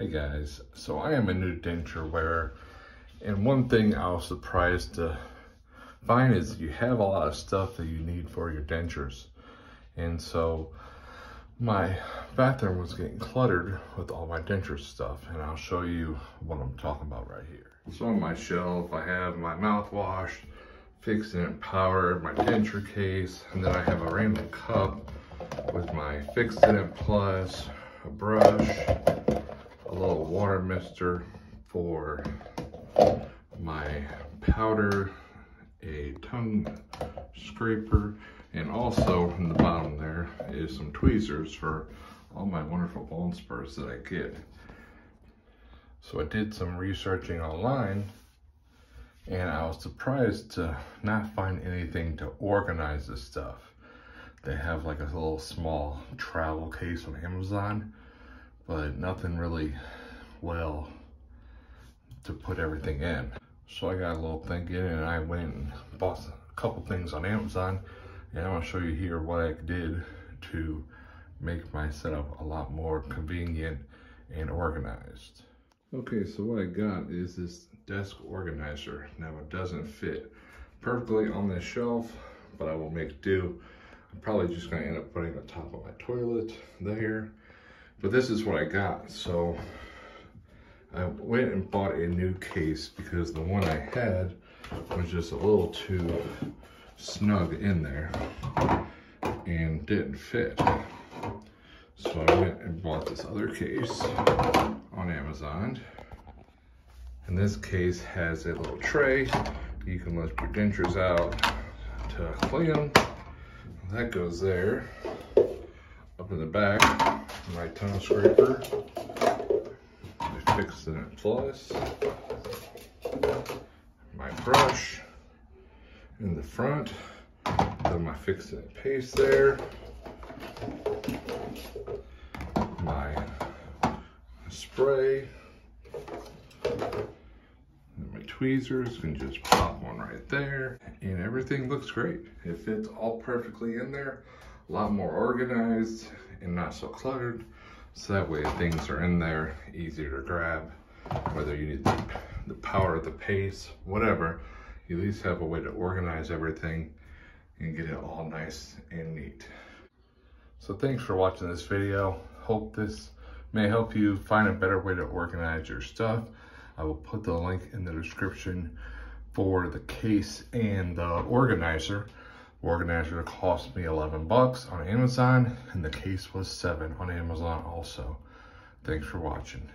Hey guys, so I am a new denture wearer, and one thing I was surprised to find is you have a lot of stuff that you need for your dentures. And so my bathroom was getting cluttered with all my denture stuff, and I'll show you what I'm talking about right here. So on my shelf I have my mouthwash, Fixodent Power, my denture case, and then I have a random cup with my Fixodent Plus, a brush, a little water mister for my powder, a tongue scraper, and also in the bottom there is some tweezers for all my wonderful bone spurs that I get. So I did some researching online, and I was surprised to not find anything to organize this stuff. They have like a little small travel case on Amazon, but nothing really well to put everything in. So I got a little thing in, and I went and bought a couple things on Amazon, and I'm gonna show you here what I did to make my setup a lot more convenient and organized. Okay, so what I got is this desk organizer. Now it doesn't fit perfectly on this shelf, but I will make do. I'm probably just gonna end up putting the top of my toilet there. But this is what I got. So I went and bought a new case because the one I had was just a little too snug in there and didn't fit. So I went and bought this other case on Amazon. And this case has a little tray. You can let your dentures out to clean them. That goes there. Up in the back, my tongue scraper, my Fixodent Plus, my brush in the front, then my Fixodent paste there, my spray, and my tweezers, can just pop one right there, and everything looks great. It fits all perfectly in there. A lot more organized and not so cluttered, so that way things are in there, easier to grab, whether you need the power, the pace, whatever. You at least have a way to organize everything and get it all nice and neat. So thanks for watching this video. Hope this may help you find a better way to organize your stuff. I will put the link in the description for the case and the organizer. Organizer cost me $11 on Amazon, and the case was $7 on Amazon also. Thanks for watching.